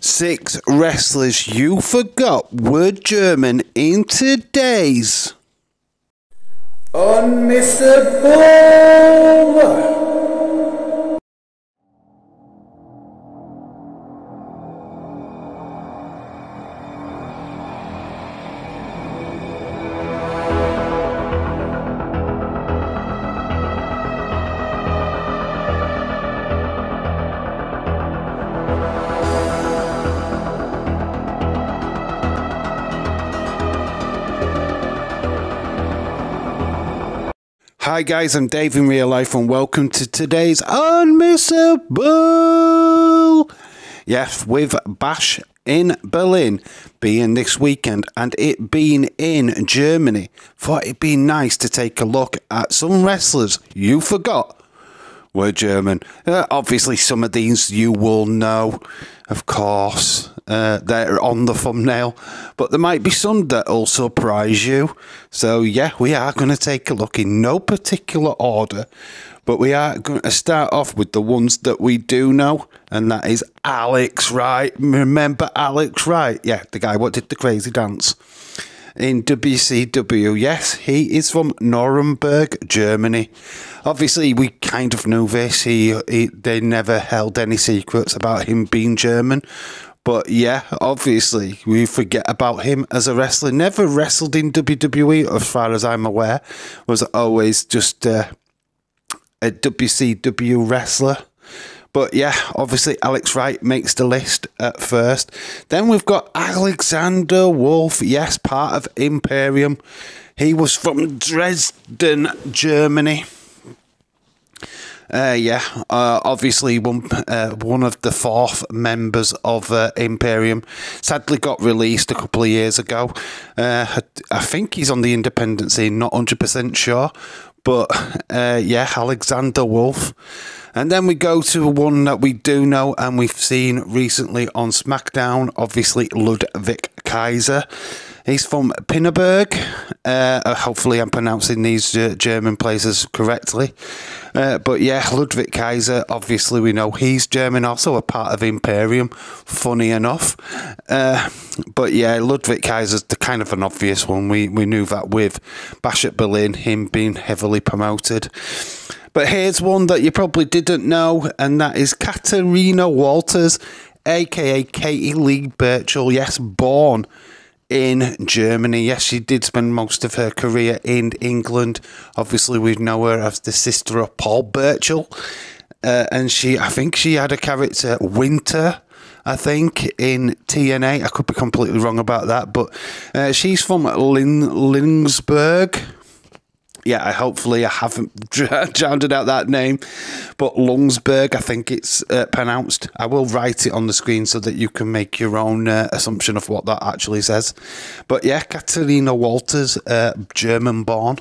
Six wrestlers you forgot were German in today's On Mr. Boom! Hi guys, I'm Dave in real life and welcome to today's Unmissable. Yes, with Bash in Berlin being this weekend and it being in Germany, thought it'd be nice to take a look at some wrestlers you forgot were German. Obviously some of these you will know, of course, they're on the thumbnail, but there might be some that'll surprise you. So yeah, we are going to take a look in no particular order, but we are going to start off with the ones that we do know, and that is Alex Wright. Remember Alex Wright? Yeah, the guy what did the crazy dance in WCW. Yes, he is from Nuremberg, Germany. Obviously, we kind of knew this. They never held any secrets about him being German. But yeah, obviously, we forget about him as a wrestler. Never wrestled in WWE, as far as I'm aware. Was always just a WCW wrestler. But yeah, obviously Alex Wright makes the list at first. Then we've got Alexander Wolfe, yes, part of Imperium. He was from Dresden, Germany. Obviously one of the fourth members of Imperium. Sadly got released a couple of years ago. I think he's on the independent scene, not 100% sure. But yeah, Alexander Wolfe. And then we go to one that we do know and we've seen recently on SmackDown, obviously Ludwig Kaiser. He's from Pinneberg. Hopefully I'm pronouncing these German places correctly. But yeah, Ludwig Kaiser, obviously we know he's German, also a part of Imperium, funny enough. But yeah, Ludwig Kaiser's the kind of an obvious one. We knew that with Bash at Berlin, him being heavily promoted. But here's one that you probably didn't know, and that is Katana Waters, aka Katie Lee Birchall. Yes, born in Germany. Yes, she did spend most of her career in England. Obviously, we know her as the sister of Paul Birchall. And I think she had a character, Winter, I think, in TNA. I could be completely wrong about that, but she's from Linksberg. Yeah, hopefully I haven't drowned out that name, but Lungsberg, I think it's pronounced. I will write it on the screen so that you can make your own assumption of what that actually says. But yeah, Katana Waters, German born.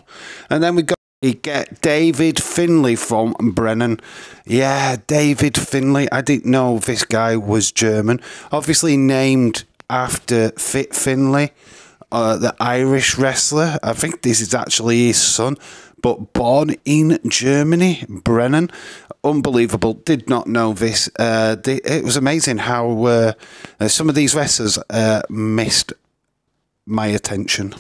And then we get David Finlay from Brennan. Yeah, David Finlay. I didn't know this guy was German. Obviously named after Fit Finlay, the Irish wrestler. I think this is actually his son, but born in Germany, Brennan. Unbelievable. Did not know this. It was amazing how some of these wrestlers missed my attention.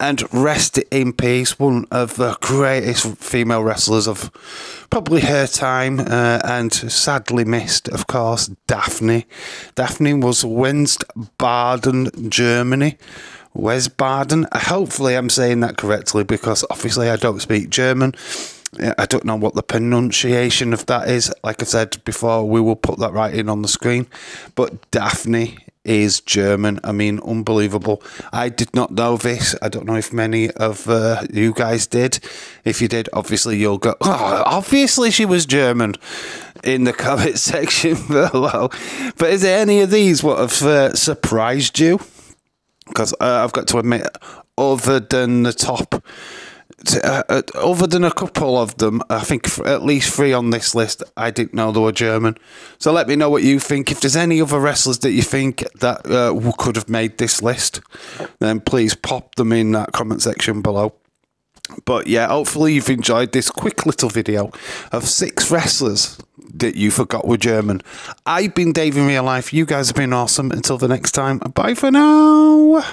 And rest in peace, one of the greatest female wrestlers of probably her time, and sadly missed, of course, Daffney. Daffney was Wiesbaden, Germany. Wiesbaden. Hopefully I'm saying that correctly, because obviously I don't speak German. I don't know what the pronunciation of that is. Like I said before, we will put that right in on the screen. But Daffney is German. I mean, unbelievable. I did not know this. I don't know if many of you guys did. If you did, obviously you'll go, oh, obviously she was German, in the comment section below. But is there any of these what have surprised you? Because I've got to admit, other than the top, other than a couple of them, I think at least 3 on this list, I didn't know they were German. So let me know what you think. If there's any other wrestlers that you think that could have made this list, then please pop them in that comment section below. But yeah, hopefully you've enjoyed this quick little video of 6 wrestlers that you forgot were German. I've been Dave in real life. You guys have been awesome. Until the next time, bye for now.